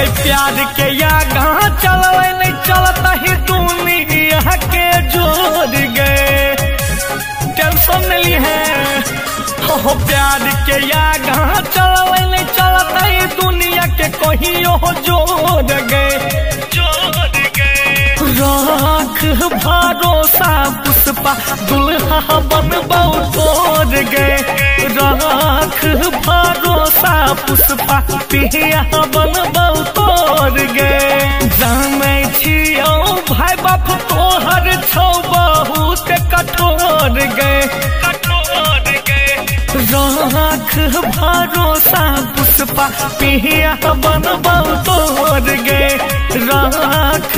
के प्यार के या कहाँ चलवे नहीं चलता ही दुनिया के जोड़ गए टेंशन ली है हो प्यार के या कहाँ चलवे नहीं चलता ही दुनिया के कहियो जोड़ गए राख भरोसा पुष्पा दुल्हा बनबौ तोड़ गए राख भरोसा पुष्पा पिया बनबौ तोड़ गए जाने छियो भाई बाप तोहर छौ बहुत कठोर गए राख भरोसा पुष्पा पिया बनबौ तोड़ गए राख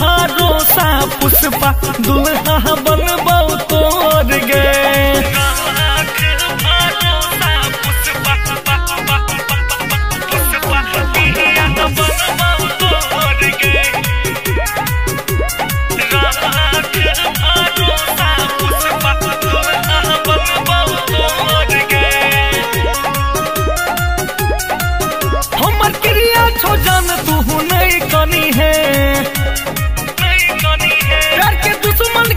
भरोसा पुष्पा दुल्हा बनबौ तोड़ गए प्यार के दुश्मन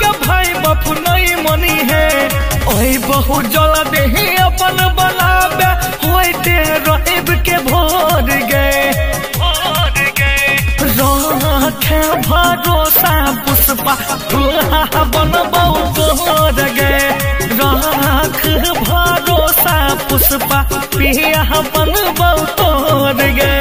के भाई बाप नहीं मनी है ओए बहु जला दे अपन बलाबे होए ते रहब के भोर गए राखे भरोसा पुष्पा दुल्हा बनबौ तोड़ गए राख भरोसा पुष्पा पिया बनबौ तोड़ गए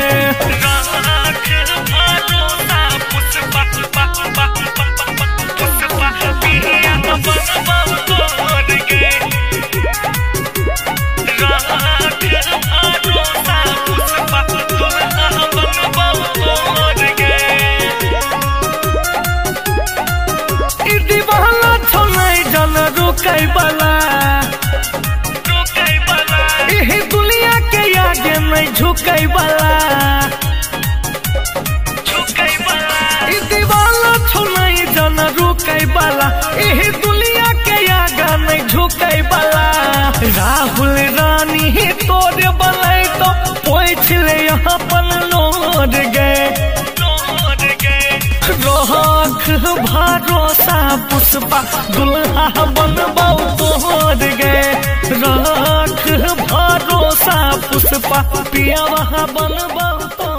दुनिया के आगे नहीं झुकै वाला दीवाना छुनाई जन रुकै वाला यही दुनिया के आगे नहीं झुकै वाला राहुल रानी तोरे बलै तो पोछ ले अपन लोड गए राख भरोसा पुष्पा दुल्हा बनबौ तोड़ गए राख भरोसा पुष्पा पिया बनबौ।